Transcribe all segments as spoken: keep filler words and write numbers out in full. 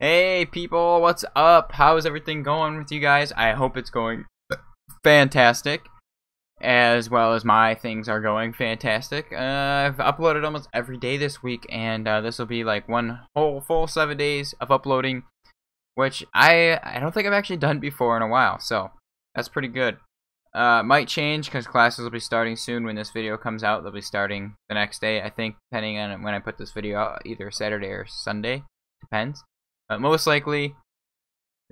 Hey people, what's up? How's everything going with you guys? I hope it's going fantastic, as well as my things are going fantastic. Uh, I've uploaded almost every day this week, and uh, this will be like one whole full seven days of uploading, which I I don't think I've actually done before in a while, so that's pretty good. Uh, might change because classes will be starting soon. When this video comes out, they'll be starting the next day, I think, depending on when I put this video out, either Saturday or Sunday, depends. But most likely,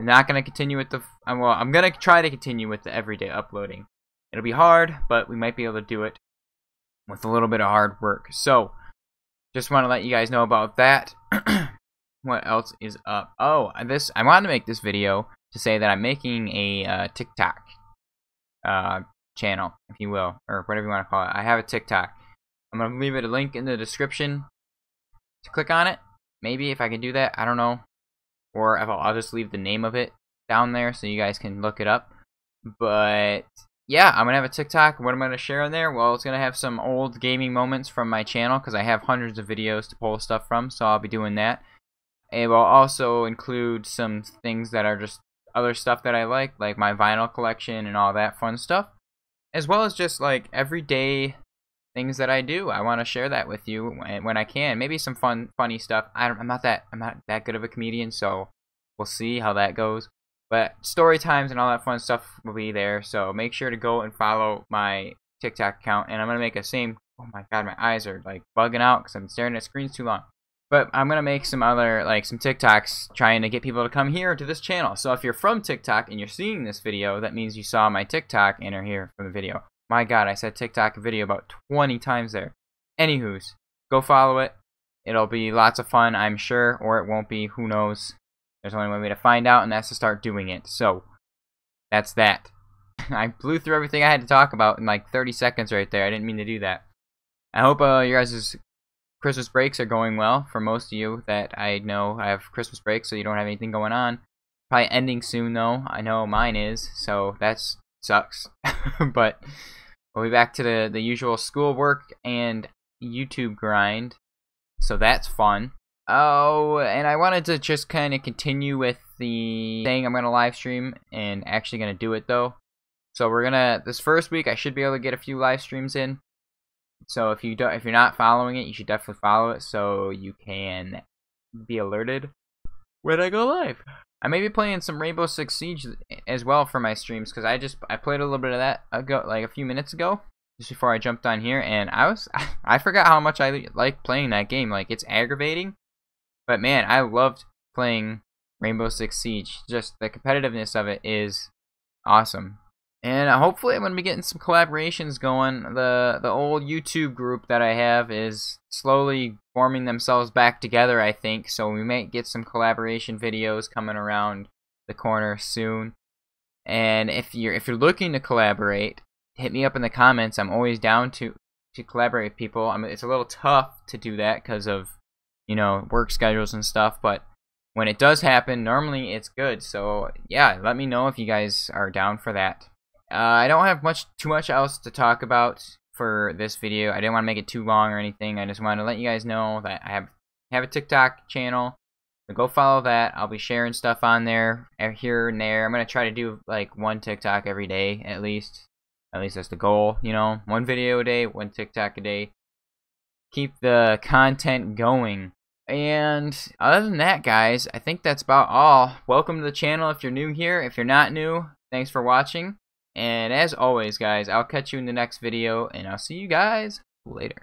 I'm not going to continue with the, well, I'm going to try to continue with the everyday uploading. It'll be hard, but we might be able to do it with a little bit of hard work. So, just want to let you guys know about that. What else is up? Oh, this, I wanted to make this video to say that I'm making a uh, TikTok uh, channel, if you will, or whatever you want to call it. I have a TikTok. I'm going to leave it a link in the description to click on it. Maybe if I can do that, I don't know. Or I'll just leave the name of it down there so you guys can look it up. But yeah, I'm going to have a TikTok. What am I going to share on there? Well, it's going to have some old gaming moments from my channel because I have hundreds of videos to pull stuff from. So I'll be doing that. It will also include some things that are just other stuff that I like, like my vinyl collection and all that fun stuff. As well as just like everyday things that I do. I want to share that with you when I can. Maybe some fun, funny stuff. I don't, I'm not that I'm not that good of a comedian, so we'll see how that goes. But story times and all that fun stuff will be there. So make sure to go and follow my TikTok account. And I'm gonna make a same. Oh my god, my eyes are like bugging out because I'm staring at screens too long. But I'm gonna make some other like some TikToks trying to get people to come here to this channel. So if you're from TikTok and you're seeing this video, that means you saw my TikTok and are here for the video. My god, I said TikTok video about twenty times there. Anywho's, go follow it. It'll be lots of fun, I'm sure, or it won't be. Who knows? There's only one way to find out, and that's to start doing it. So, that's that. I blew through everything I had to talk about in like thirty seconds right there. I didn't mean to do that. I hope uh, your guys' Christmas breaks are going well. For most of you that I know, I have Christmas breaks, so you don't have anything going on. Probably ending soon, though. I know mine is, so that's... sucks. But we'll be back to the, the usual schoolwork and YouTube grind, so that's fun. Oh, and I wanted to just kind of continue with the thing I'm going to live stream and actually going to do it, though. So we're going to, this first week, I should be able to get a few live streams in. So if, you don't, if you're not following it, you should definitely follow it so you can be alerted when I go live. I may be playing some Rainbow Six Siege as well for my streams because I just I played a little bit of that ago, like a few minutes ago, just before I jumped on here, and I was I forgot how much I like playing that game. Like, it's aggravating, but man, I loved playing Rainbow Six Siege. Just the competitiveness of it is awesome, and hopefully I'm gonna be getting some collaborations going. The the old YouTube group that I have is slowly forming themselves back together, I think, so we might get some collaboration videos coming around the corner soon. And if you're if you're looking to collaborate, hit me up in the comments. I'm always down to to collaborate with people. I mean, it's a little tough to do that because of, you know, work schedules and stuff, but when it does happen, normally it's good. So yeah, let me know if you guys are down for that. uh, I don't have much too much else to talk about for this video. I didn't want to make it too long or anything. I just wanted to let you guys know that I have have a TikTok channel. So go follow that. I'll be sharing stuff on there, here and there. I'm gonna try to do like one TikTok every day at least. At least that's the goal, you know. One video a day, one TikTok a day. Keep the content going. And other than that, guys, I think that's about all. Welcome to the channel if you're new here. If you're not new, thanks for watching. And as always, guys, I'll catch you in the next video, and I'll see you guys later.